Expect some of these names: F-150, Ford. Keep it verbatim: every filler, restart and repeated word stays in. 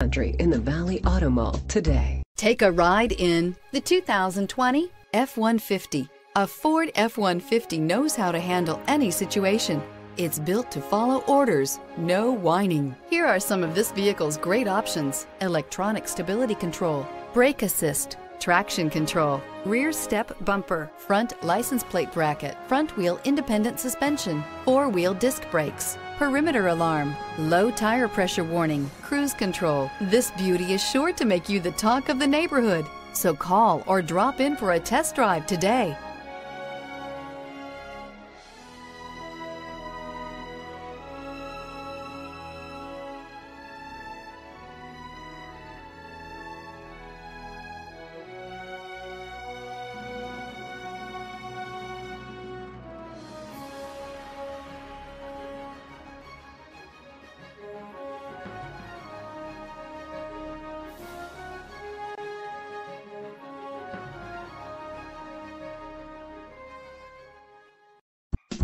Country in the Valley Auto Mall today. Take a ride in the two thousand twenty F one fifty. A Ford F one fifty knows how to handle any situation. It's built to follow orders, no whining. Here are some of this vehicle's great options: electronic stability control, brake assist, traction control, rear step bumper, front license plate bracket, front wheel independent suspension, four-wheel disc brakes, perimeter alarm, low tire pressure warning, cruise control. This beauty is sure to make you the talk of the neighborhood, so call or drop in for a test drive today.